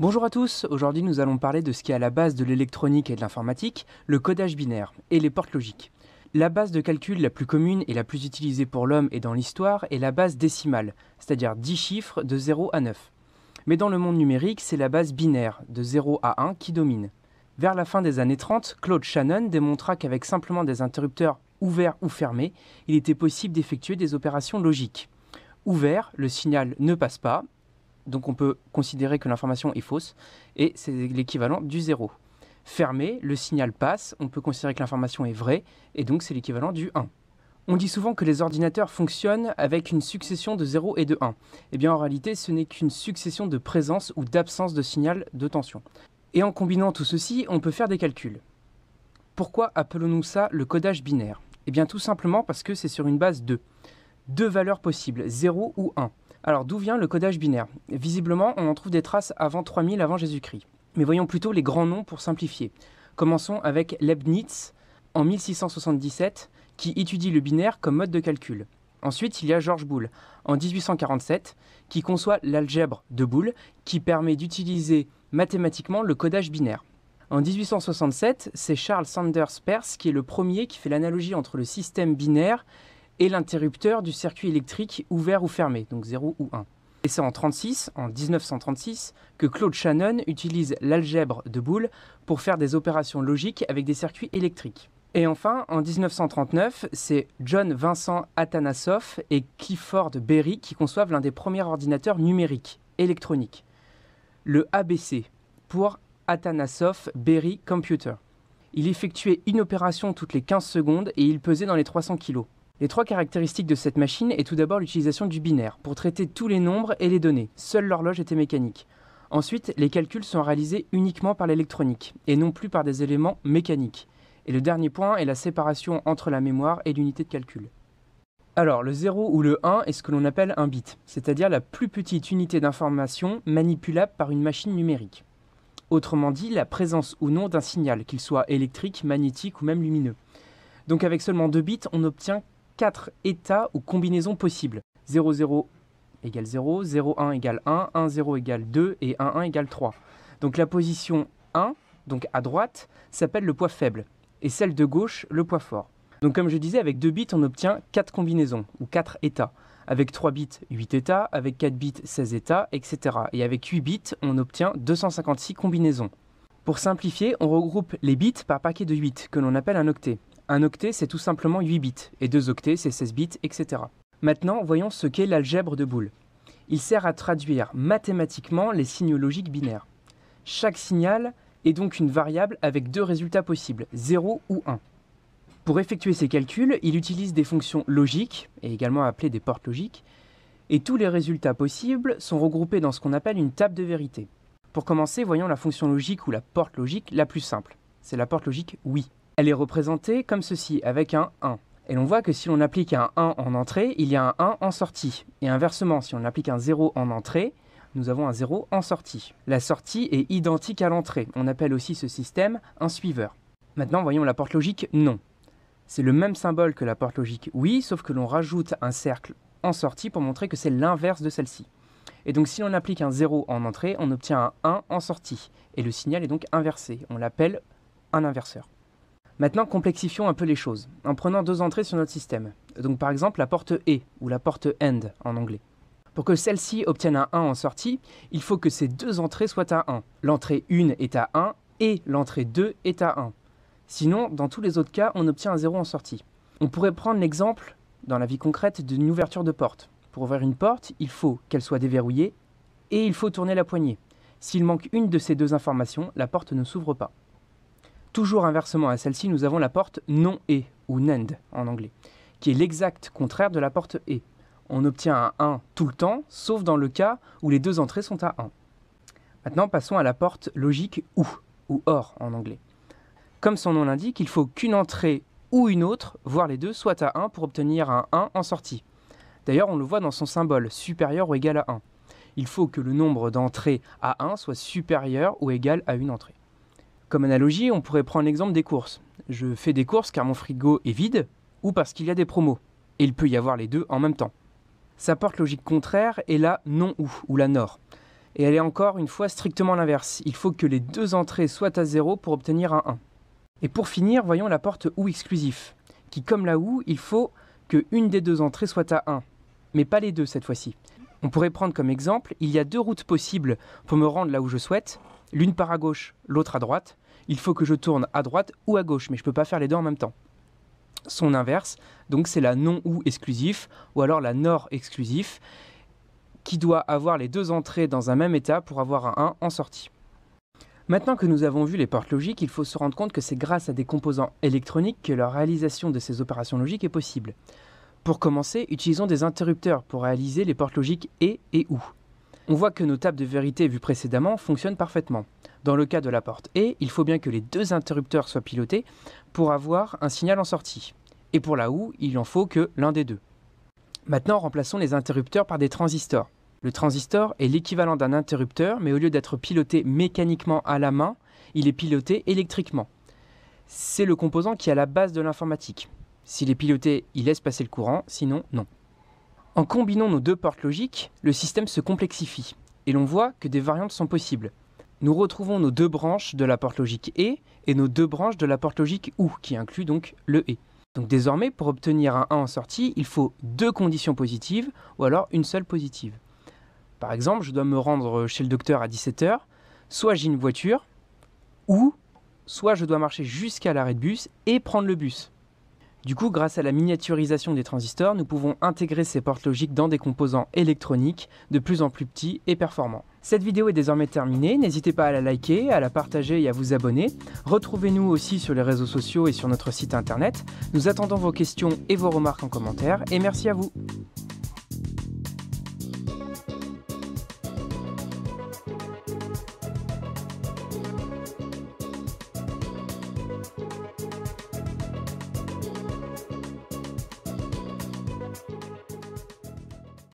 Bonjour à tous, aujourd'hui nous allons parler de ce qui est à la base de l'électronique et de l'informatique, le codage binaire et les portes logiques. La base de calcul la plus commune et la plus utilisée pour l'homme et dans l'histoire est la base décimale, c'est-à-dire 10 chiffres de 0 à 9. Mais dans le monde numérique, c'est la base binaire, de 0 à 1, qui domine. Vers la fin des années 30, Claude Shannon démontra qu'avec simplement des interrupteurs ouverts ou fermés, il était possible d'effectuer des opérations logiques. Ouvert, le signal ne passe pas, donc on peut considérer que l'information est fausse, et c'est l'équivalent du 0. Fermé, le signal passe, on peut considérer que l'information est vraie, et donc c'est l'équivalent du 1. On dit souvent que les ordinateurs fonctionnent avec une succession de 0 et de 1. Eh bien en réalité, ce n'est qu'une succession de présence ou d'absence de signal de tension. Et en combinant tout ceci, on peut faire des calculs. Pourquoi appelons-nous ça le codage binaire? Eh bien tout simplement parce que c'est sur une base de deux valeurs possibles, 0 ou 1. Alors d'où vient le codage binaire? Visiblement, on en trouve des traces avant 3000 avant Jésus-Christ. Mais voyons plutôt les grands noms pour simplifier. Commençons avec Leibniz en 1677, qui étudie le binaire comme mode de calcul. Ensuite, il y a George Boole en 1847, qui conçoit l'algèbre de Boole, qui permet d'utiliser mathématiquement le codage binaire. En 1867, c'est Charles Sanders Peirce qui est le premier qui fait l'analogie entre le système binaire et l'interrupteur du circuit électrique ouvert ou fermé, donc 0 ou 1. Et c'est en 1936, que Claude Shannon utilise l'algèbre de Boole pour faire des opérations logiques avec des circuits électriques. Et enfin, en 1939, c'est John Vincent Atanasoff et Clifford Berry qui conçoivent l'un des premiers ordinateurs numériques, électroniques, le ABC, pour Atanasoff Berry Computer. Il effectuait une opération toutes les 15 secondes et il pesait dans les 300 kg. Les trois caractéristiques de cette machine est tout d'abord l'utilisation du binaire, pour traiter tous les nombres et les données. Seule l'horloge était mécanique. Ensuite, les calculs sont réalisés uniquement par l'électronique, et non plus par des éléments mécaniques. Et le dernier point est la séparation entre la mémoire et l'unité de calcul. Alors, le 0 ou le 1 est ce que l'on appelle un bit, c'est-à-dire la plus petite unité d'information manipulable par une machine numérique. Autrement dit, la présence ou non d'un signal, qu'il soit électrique, magnétique ou même lumineux. Donc avec seulement 2 bits, on obtient 4 états ou combinaisons possibles. 00 égale 0, 01 égale 1, 10 égale 2 et 11 égale 3. Donc la position 1, donc à droite, s'appelle le poids faible et celle de gauche le poids fort. Donc comme je disais, avec 2 bits on obtient 4 combinaisons ou 4 états. Avec 3 bits, 8 états, avec 4 bits, 16 états, etc. Et avec 8 bits, on obtient 256 combinaisons. Pour simplifier, on regroupe les bits par paquet de 8 que l'on appelle un octet. Un octet, c'est tout simplement 8 bits, et 2 octets, c'est 16 bits, etc. Maintenant, voyons ce qu'est l'algèbre de Boole. Il sert à traduire mathématiquement les signaux logiques binaires. Chaque signal est donc une variable avec deux résultats possibles, 0 ou 1. Pour effectuer ces calculs, il utilise des fonctions logiques, et également appelées des portes logiques, et tous les résultats possibles sont regroupés dans ce qu'on appelle une table de vérité. Pour commencer, voyons la fonction logique ou la porte logique la plus simple. C'est la porte logique oui. Elle est représentée comme ceci, avec un 1. Et l'on voit que si l'on applique un 1 en entrée, il y a un 1 en sortie. Et inversement, si on applique un 0 en entrée, nous avons un 0 en sortie. La sortie est identique à l'entrée. On appelle aussi ce système un suiveur. Maintenant, voyons la porte logique non. C'est le même symbole que la porte logique oui, sauf que l'on rajoute un cercle en sortie pour montrer que c'est l'inverse de celle-ci. Et donc si l'on applique un 0 en entrée, on obtient un 1 en sortie. Et le signal est donc inversé. On l'appelle un inverseur. Maintenant, complexifions un peu les choses, en prenant deux entrées sur notre système. Donc par exemple la porte « et » ou la porte « and » en anglais. Pour que celle-ci obtienne un 1 en sortie, il faut que ces deux entrées soient à 1. L'entrée 1 est à 1 et l'entrée 2 est à 1. Sinon, dans tous les autres cas, on obtient un 0 en sortie. On pourrait prendre l'exemple, dans la vie concrète, d'une ouverture de porte. Pour ouvrir une porte, il faut qu'elle soit déverrouillée et il faut tourner la poignée. S'il manque une de ces deux informations, la porte ne s'ouvre pas. Toujours inversement à celle-ci, nous avons la porte non et ou NAND en anglais, qui est l'exact contraire de la porte et. On obtient un 1 tout le temps, sauf dans le cas où les deux entrées sont à 1. Maintenant, passons à la porte logique ou OR en anglais. Comme son nom l'indique, il faut qu'une entrée ou une autre, voire les deux, soit à 1 pour obtenir un 1 en sortie. D'ailleurs, on le voit dans son symbole, supérieur ou égal à 1. Il faut que le nombre d'entrées à 1 soit supérieur ou égal à une entrée. Comme analogie, on pourrait prendre l'exemple des courses. Je fais des courses car mon frigo est vide ou parce qu'il y a des promos. Et il peut y avoir les deux en même temps. Sa porte logique contraire est la non ou la nor. et elle est encore une fois strictement l'inverse. Il faut que les deux entrées soient à 0 pour obtenir un 1. Et pour finir, voyons la porte OU exclusif, qui comme la OU, il faut que une des deux entrées soit à 1, mais pas les deux cette fois-ci. On pourrait prendre comme exemple, il y a deux routes possibles pour me rendre là où je souhaite, l'une part à gauche, l'autre à droite. Il faut que je tourne à droite ou à gauche, mais je ne peux pas faire les deux en même temps. Son inverse, donc c'est la non-OU exclusif, ou alors la NOR exclusif, qui doit avoir les deux entrées dans un même état pour avoir un 1 en sortie. Maintenant que nous avons vu les portes logiques, il faut se rendre compte que c'est grâce à des composants électroniques que la réalisation de ces opérations logiques est possible. Pour commencer, utilisons des interrupteurs pour réaliser les portes logiques et OU. On voit que nos tables de vérité vues précédemment fonctionnent parfaitement. Dans le cas de la porte et, il faut bien que les deux interrupteurs soient pilotés pour avoir un signal en sortie. Et pour la OU, il en faut que l'un des deux. Maintenant, remplaçons les interrupteurs par des transistors. Le transistor est l'équivalent d'un interrupteur, mais au lieu d'être piloté mécaniquement à la main, il est piloté électriquement. C'est le composant qui est à la base de l'informatique. S'il est piloté, il laisse passer le courant, sinon non. En combinant nos deux portes logiques, le système se complexifie, et l'on voit que des variantes sont possibles. Nous retrouvons nos deux branches de la porte logique et nos deux branches de la porte logique OU, qui inclut donc le et. Donc désormais, pour obtenir un 1 en sortie, il faut deux conditions positives, ou alors une seule positive. Par exemple, je dois me rendre chez le docteur à 17 h, soit j'ai une voiture, ou soit je dois marcher jusqu'à l'arrêt de bus et prendre le bus. Du coup, grâce à la miniaturisation des transistors, nous pouvons intégrer ces portes logiques dans des composants électroniques de plus en plus petits et performants. Cette vidéo est désormais terminée, n'hésitez pas à la liker, à la partager et à vous abonner. Retrouvez-nous aussi sur les réseaux sociaux et sur notre site internet. Nous attendons vos questions et vos remarques en commentaire, et merci à vous.